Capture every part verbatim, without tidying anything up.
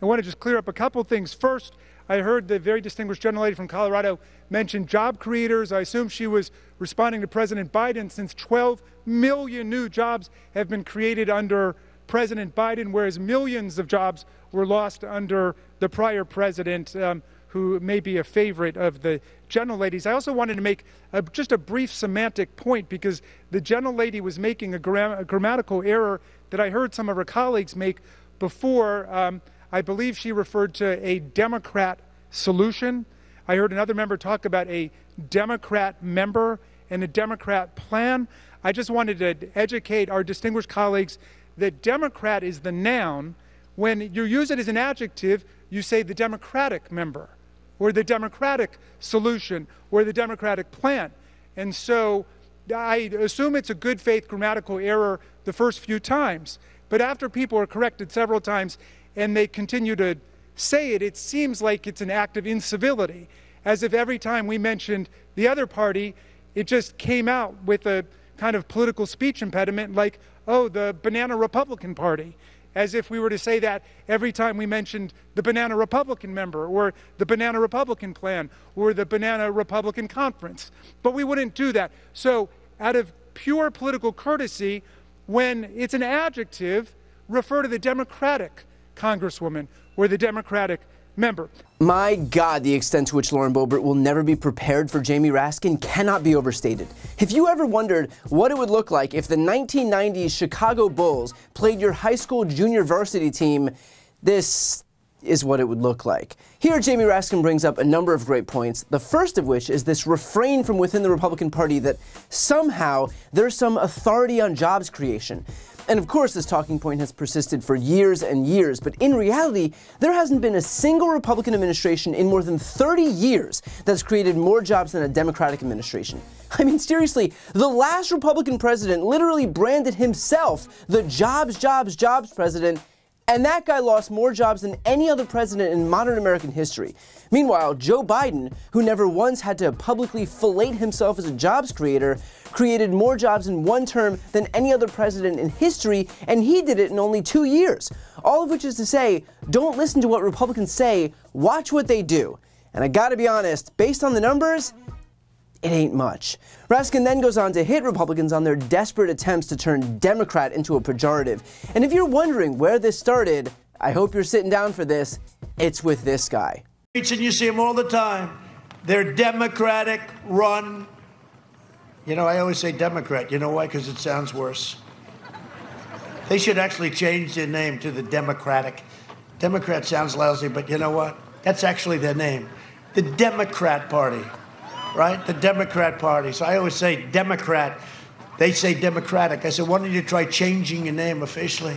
I want to just clear up a couple things. First, I heard the very distinguished gentlelady from Colorado mention job creators. I assume she was responding to President Biden, since twelve million new jobs have been created under President Biden, whereas millions of jobs were lost under the prior president, um, who may be a favorite of the gentlelady's. I also wanted to make a, just a brief semantic point, because the gentlelady was making a, gram a grammatical error that I heard some of her colleagues make before. Um, I believe she referred to a Democrat solution. I heard another member talk about a Democrat member and a Democrat plan. I just wanted to educate our distinguished colleagues that Democrat is the noun. When you use it as an adjective, you say the Democratic member or the Democratic solution or the Democratic plan. And so I assume it's a good faith grammatical error the first few times. But after people are corrected several times and they continue to say it, it seems like it's an act of incivility, as if every time we mentioned the other party, it just came out with a kind of political speech impediment, like, oh, the banana Republican Party, as if we were to say that every time we mentioned the banana Republican member or the banana Republican plan or the banana Republican conference. But we wouldn't do that. So out of pure political courtesy, when it's an adjective, refer to the Democratic Congresswoman or the Democratic member. My God, the extent to which Lauren Boebert will never be prepared for Jamie Raskin cannot be overstated. If you ever wondered what it would look like if the nineteen nineties Chicago Bulls played your high school junior varsity team, this is what it would look like. Here, Jamie Raskin brings up a number of great points, the first of which is this refrain from within the Republican Party that somehow there's some authority on jobs creation. And of course, this talking point has persisted for years and years, but in reality, there hasn't been a single Republican administration in more than thirty years that's created more jobs than a Democratic administration. I mean, seriously, the last Republican president literally branded himself the jobs, jobs, jobs president, and that guy lost more jobs than any other president in modern American history. Meanwhile, Joe Biden, who never once had to publicly fillet himself as a jobs creator, created more jobs in one term than any other president in history, and he did it in only two years. All of which is to say, don't listen to what Republicans say, watch what they do. And I gotta be honest, based on the numbers, it ain't much. Raskin then goes on to hit Republicans on their desperate attempts to turn Democrat into a pejorative. And if you're wondering where this started, I hope you're sitting down for this. It's with this guy. And you see them all the time. They're Democratic run. You know, I always say Democrat. You know why? Because it sounds worse. They should actually change their name to the Democratic. Democrat sounds lousy, but you know what? That's actually their name. The Democrat Party. Right? The Democrat Party. So I always say Democrat. They say Democratic. I said, why don't you try changing your name officially?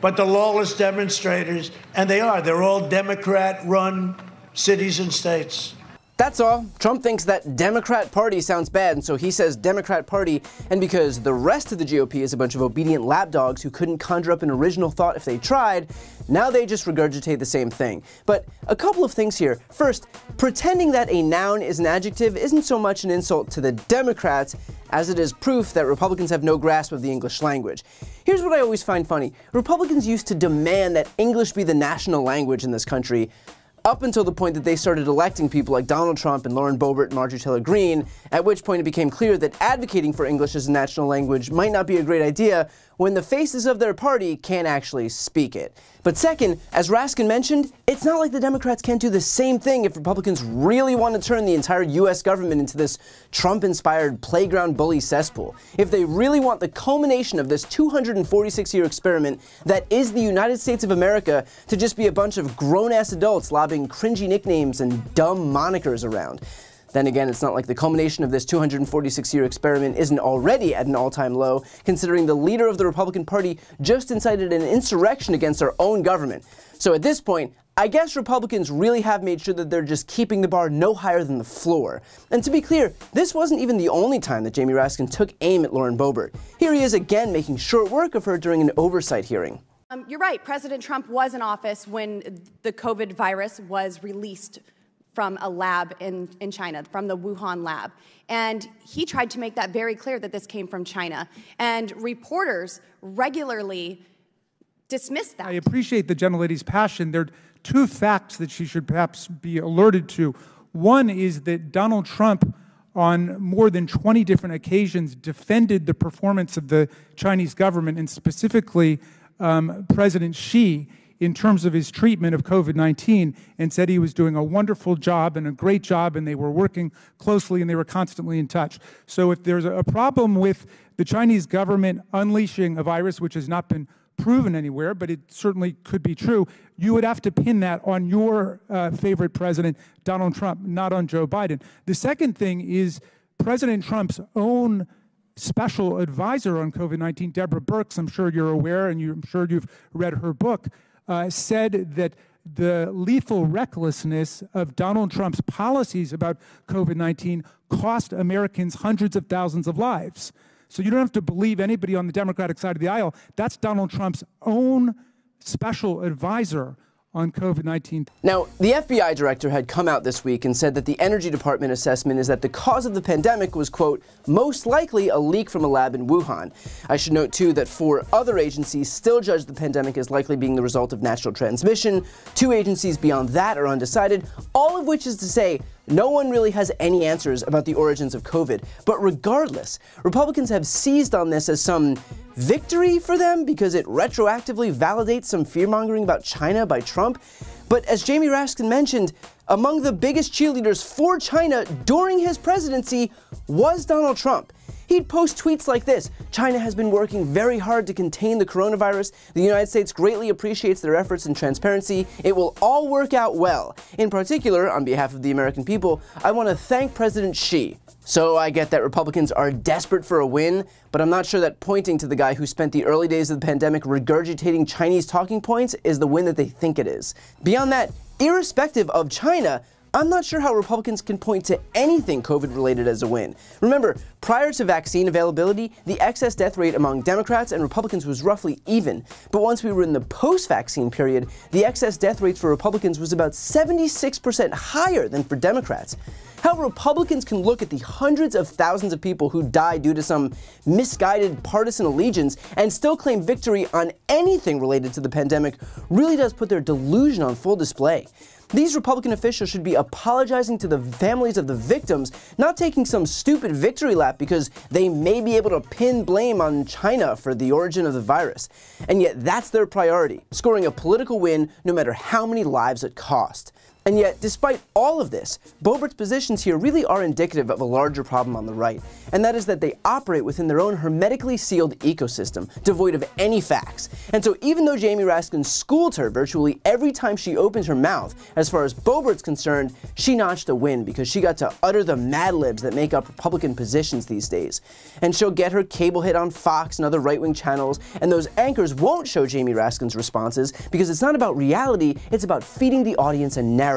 But the lawless demonstrators, and they are, they're all Democrat-run cities and states. That's all. Trump thinks that Democrat Party sounds bad, and so he says Democrat Party, and because the rest of the G O P is a bunch of obedient lapdogs who couldn't conjure up an original thought if they tried, now they just regurgitate the same thing. But a couple of things here. First, pretending that a noun is an adjective isn't so much an insult to the Democrats as it is proof that Republicans have no grasp of the English language. Here's what I always find funny. Republicans used to demand that English be the national language in this country, up until the point that they started electing people like Donald Trump and Lauren Boebert and Marjorie Taylor Greene, at which point it became clear that advocating for English as a national language might not be a great idea when the faces of their party can't actually speak it. But second, as Raskin mentioned, it's not like the Democrats can't do the same thing if Republicans really want to turn the entire U S government into this Trump-inspired playground bully cesspool. If they really want the culmination of this two hundred forty-six year experiment that is the United States of America to just be a bunch of grown-ass adults lobbing cringy nicknames and dumb monikers around. Then again, it's not like the culmination of this two hundred forty-six year experiment isn't already at an all-time low, considering the leader of the Republican Party just incited an insurrection against our own government. So at this point, I guess Republicans really have made sure that they're just keeping the bar no higher than the floor. And to be clear, this wasn't even the only time that Jamie Raskin took aim at Lauren Boebert. Here he is again making short work of her during an oversight hearing. Um, you're right. President Trump was in office when the COVID virus was released from a lab in, in China, from the Wuhan lab. And he tried to make that very clear that this came from China. And reporters regularly dismiss that. I appreciate the gentlelady's passion. There are two facts that she should perhaps be alerted to. One is that Donald Trump, on more than twenty different occasions, defended the performance of the Chinese government, and specifically um, President Xi, in terms of his treatment of COVID nineteen, and said he was doing a wonderful job and a great job, and they were working closely and they were constantly in touch. So if there's a problem with the Chinese government unleashing a virus, which has not been proven anywhere, but it certainly could be true, you would have to pin that on your uh, favorite president, Donald Trump, not on Joe Biden. The second thing is President Trump's own special advisor on COVID nineteen, Deborah Birx, I'm sure you're aware, and you, I'm sure you've read her book, Uh, said that the lethal recklessness of Donald Trump's policies about COVID nineteen cost Americans hundreds of thousands of lives. So you don't have to believe anybody on the Democratic side of the aisle. That's Donald Trump's own special advisor on COVID nineteen. Now, the F B I director had come out this week and said that the Energy Department assessment is that the cause of the pandemic was, quote, most likely a leak from a lab in Wuhan. I should note, too, that four other agencies still judge the pandemic as likely being the result of natural transmission. Two agencies beyond that are undecided, all of which is to say no one really has any answers about the origins of COVID. But regardless, Republicans have seized on this as some victory for them because it retroactively validates some fear-mongering about China by Trump. But as Jamie Raskin mentioned, among the biggest cheerleaders for China during his presidency was Donald Trump. He'd post tweets like this: China has been working very hard to contain the coronavirus. The United States greatly appreciates their efforts and transparency. It will all work out well. In particular, on behalf of the American people, I want to thank President Xi. So I get that Republicans are desperate for a win, but I'm not sure that pointing to the guy who spent the early days of the pandemic regurgitating Chinese talking points is the win that they think it is. Beyond that, irrespective of China, I'm not sure how Republicans can point to anything COVID-related as a win. Remember, prior to vaccine availability, the excess death rate among Democrats and Republicans was roughly even. But once we were in the post-vaccine period, the excess death rate for Republicans was about seventy-six percent higher than for Democrats. How Republicans can look at the hundreds of thousands of people who die due to some misguided partisan allegiance and still claim victory on anything related to the pandemic really does put their delusion on full display. These Republican officials should be apologizing to the families of the victims, not taking some stupid victory lap because they may be able to pin blame on China for the origin of the virus. And yet that's their priority, scoring a political win no matter how many lives it costs. And yet, despite all of this, Boebert's positions here really are indicative of a larger problem on the right, and that is that they operate within their own hermetically sealed ecosystem, devoid of any facts. And so even though Jamie Raskin schooled her virtually every time she opened her mouth, as far as Boebert's concerned, she notched a win because she got to utter the mad libs that make up Republican positions these days. And she'll get her cable hit on Fox and other right-wing channels, and those anchors won't show Jamie Raskin's responses because it's not about reality, it's about feeding the audience a narrative.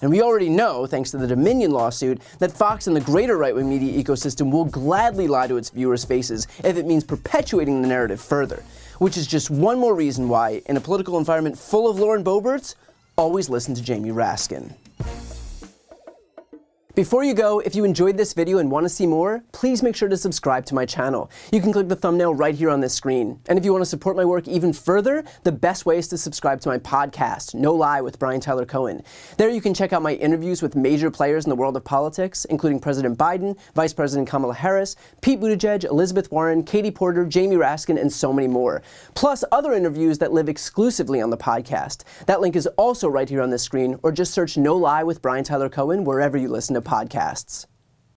And we already know, thanks to the Dominion lawsuit, that Fox and the greater right-wing media ecosystem will gladly lie to its viewers' faces if it means perpetuating the narrative further. Which is just one more reason why, in a political environment full of Lauren Boeberts, always listen to Jamie Raskin. Before you go, if you enjoyed this video and want to see more, please make sure to subscribe to my channel. You can click the thumbnail right here on this screen. And if you want to support my work even further, the best way is to subscribe to my podcast, No Lie with Brian Tyler Cohen. There you can check out my interviews with major players in the world of politics, including President Biden, Vice President Kamala Harris, Pete Buttigieg, Elizabeth Warren, Katie Porter, Jamie Raskin, and so many more. Plus other interviews that live exclusively on the podcast. That link is also right here on this screen, or just search No Lie with Brian Tyler Cohen wherever you listen to podcasts.